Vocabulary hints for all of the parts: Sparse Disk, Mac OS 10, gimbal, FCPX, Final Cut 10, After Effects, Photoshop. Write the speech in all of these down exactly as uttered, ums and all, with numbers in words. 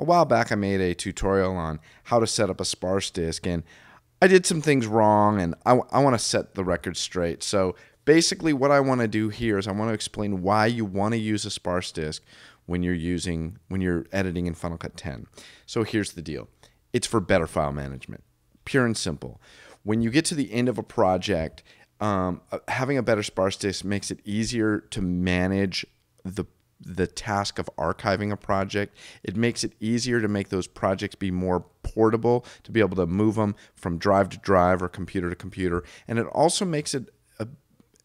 A while back I made a tutorial on how to set up a sparse disk, and I did some things wrong, and I, I want to set the record straight. So basically what I want to do here is I want to explain why you want to use a sparse disk when you're using when you're editing in Final Cut ten. So here's the deal. It's for better file management, pure and simple. When you get to the end of a project, um, having a better sparse disk makes it easier to manage the the task of archiving a project. It makes it easier to make those projects be more portable, to be able to move them from drive to drive or computer to computer. And it also makes it uh,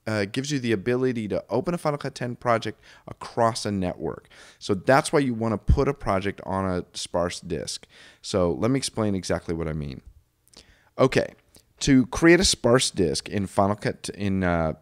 uh, gives you the ability to open a Final Cut ten project across a network. So that's why you want to put a project on a sparse disk. So let me explain exactly what I mean. Okay, to create a sparse disk in Final Cut in uh,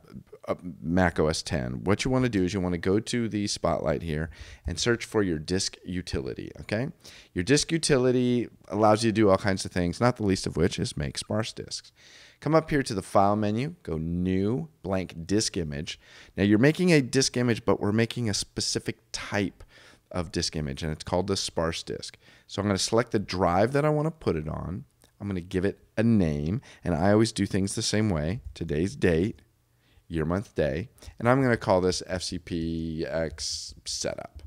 Mac O S ten, what you want to do is you want to go to the spotlight here and search for your disk utility. Okay, your disk utility allows you to do all kinds of things, not the least of which is make sparse disks. Come up here to the file menu, go new, blank disk image. Now you're making a disk image, but we're making a specific type of disk image, and it's called the sparse disk. So I'm going to select the drive that I want to put it on. I'm going to give it a name, and I always do things the same way: today's date, year, month, day, and I'm going to call this F C P X setup.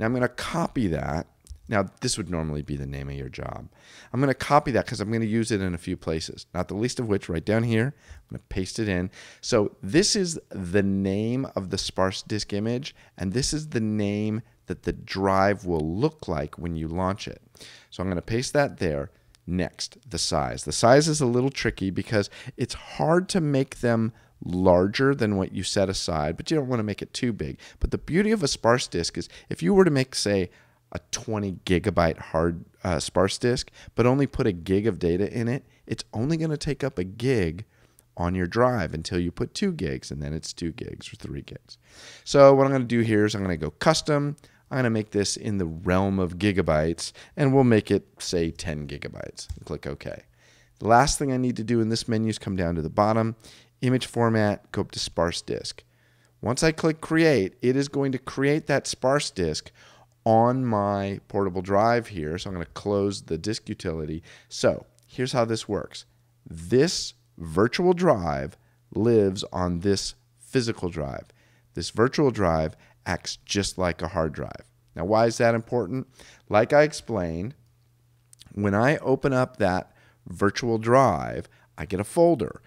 Now I'm going to copy that. Now this would normally be the name of your job. I'm going to copy that because I'm going to use it in a few places, not the least of which right down here. I'm going to paste it in. So this is the name of the sparse disk image, and this is the name that the drive will look like when you launch it. So I'm going to paste that there. Next, the size. The size is a little tricky because it's hard to make them larger than what you set aside, but you don't want to make it too big. But the beauty of a sparse disk is if you were to make, say, a twenty gigabyte hard uh, sparse disk, but only put a gig of data in it, it's only going to take up a gig on your drive until you put two gigs, and then it's two gigs or three gigs. So what I'm going to do here is I'm going to go custom. I'm going to make this in the realm of gigabytes, and we'll make it, say, ten gigabytes. And click OK. The last thing I need to do in this menu is come down to the bottom, image format, go up to sparse disk. Once I click create, it is going to create that sparse disk on my portable drive here. So I'm going to close the disk utility. So here's how this works. This virtual drive lives on this physical drive. This virtual drive acts just like a hard drive. Now, why is that important? Like I explained, when I open up that virtual drive, I get a folder.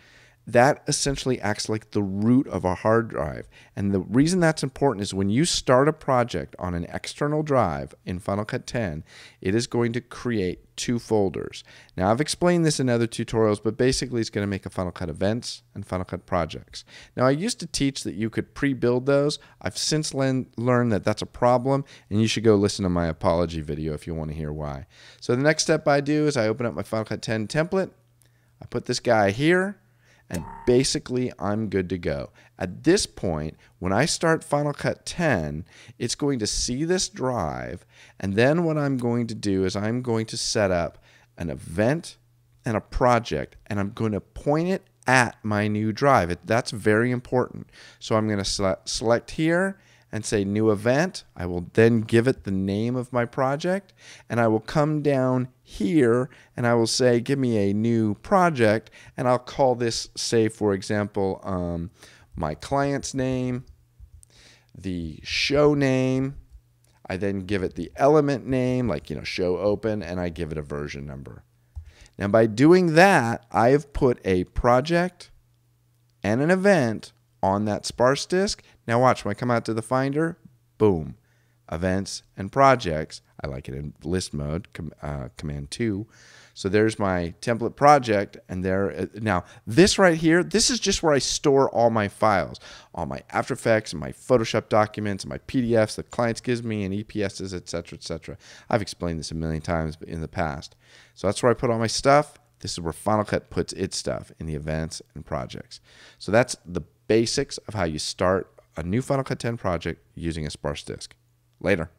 That essentially acts like the root of a hard drive. And the reason that's important is when you start a project on an external drive in Final Cut ten, it is going to create two folders. Now, I've explained this in other tutorials, but basically it's going to make a Final Cut Events and Final Cut Projects. Now, I used to teach that you could pre-build those. I've since learned that that's a problem, and you should go listen to my apology video if you want to hear why. So the next step I do is I open up my Final Cut ten template. I put this guy here. And basically, I'm good to go. At this point, when I start Final Cut ten, it's going to see this drive, and then what I'm going to do is I'm going to set up an event and a project, and I'm going to point it at my new drive. It, that's very important. So I'm going to sele- select here and say new event. I will then give it the name of my project, and I will come down here and I will say give me a new project, and I'll call this, say for example, um, my client's name, the show name. I then give it the element name, like, you know, show open, and I give it a version number. Now by doing that, I've put a project and an event on that sparse disk. Now watch, when I come out to the Finder, boom, events and projects. I like it in list mode, com uh, command two. So there's my template project, and there, uh, now this right here, this is just where I store all my files, all my After Effects, and my Photoshop documents, and my P D Fs that clients gives me, and E P Ss, et cetera, et cetera. I've explained this a million times in the past. So that's where I put all my stuff. This is where Final Cut puts its stuff, in the events and projects. So that's the basics of how you start a new Final Cut ten project using a sparse disk. Later.